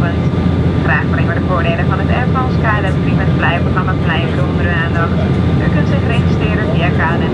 geopend. Graag alleen maar de voordelen van het Air France KLM vliegtuigprogramma blijven onder uw aandacht. U kunt zich registreren via KNB.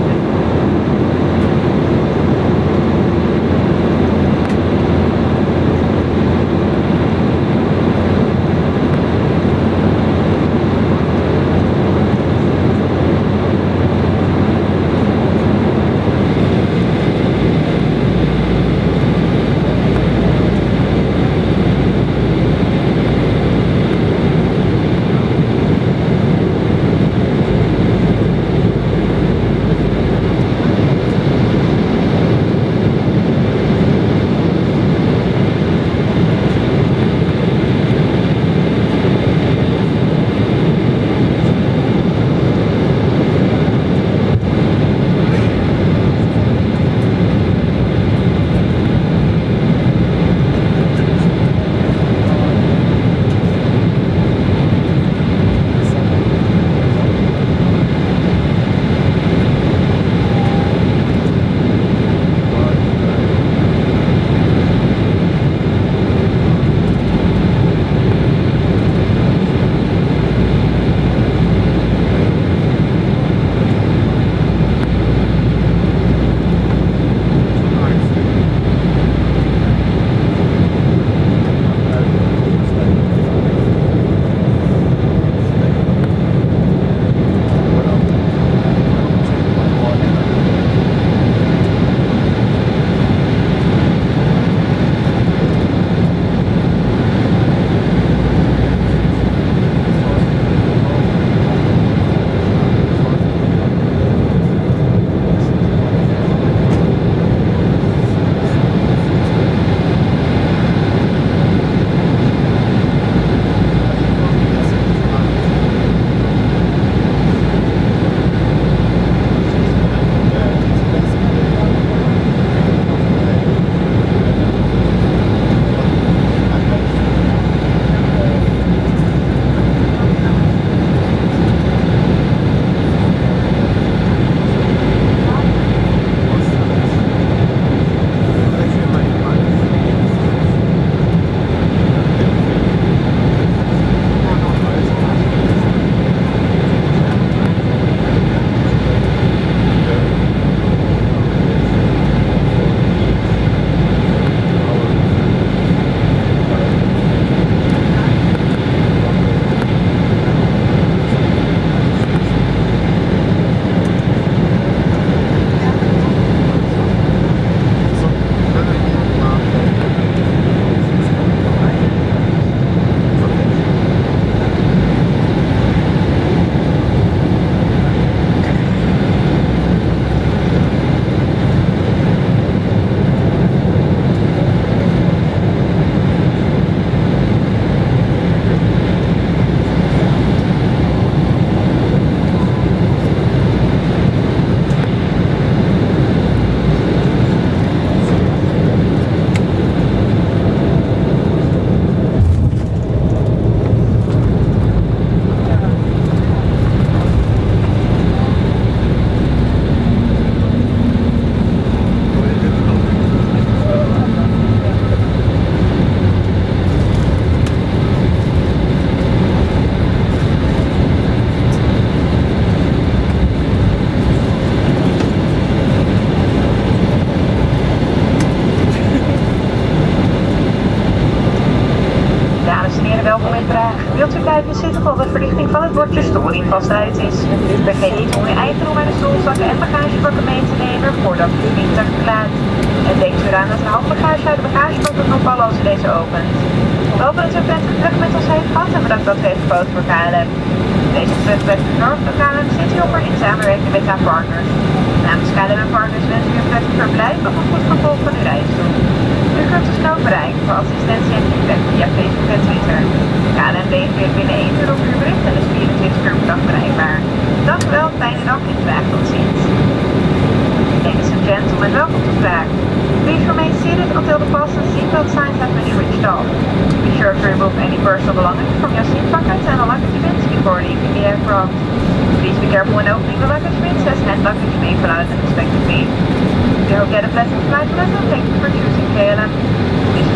Vastheid is. Vergeet niet om uw eigen room en de stoelzakken en bagagebakken mee te nemen voordat u vliegtuig verlaat. En denkt u eraan dat een handbagage uit de bagagebakken kan vallen als u deze opent. We hopen dat u een prettige terug met ons heeft gehad en bedankt dat u heeft gekozen voor KLM. Deze terug werd genormd door KLM CityHopper in samenwerking met haar partners. Namens KLM en partners wensen u een prettig verblijf of een goed vervolg van uw reis toe. U kunt ons snel bereiken voor assistentie en feedback via Facebook en Twitter. KLM weer binnen 1 uur op uw bericht en is 24 uur per dag bereikbaar. Dank u wel, fijne dag en graag tot ziens. Ladies and gentlemen, welkom to Prague. Please remain seated until the fasten seatbelt signs have been switched off. Be sure to remove any personal belongings from your seat pockets and all luggage bins before leaving the aircraft. Please be careful when opening the luggage bins as hand luggage may fall out unexpectedly. We hope you had a pleasant flight with us and thank you for choosing KLM.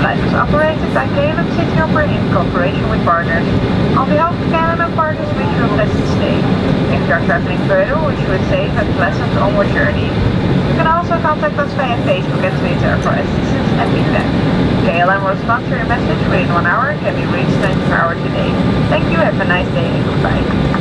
flight is operated by KLM CityHopper in cooperation with partners. On behalf of KLM and partners, wish you a pleasant stay. If you are traveling further, wish you a safe and pleasant onward journey. You can also contact us via Facebook and Twitter for assistance and feedback. KLM will respond to your message within 1 hour and can be reached 24 hours a day. Thank you, have a nice day and goodbye.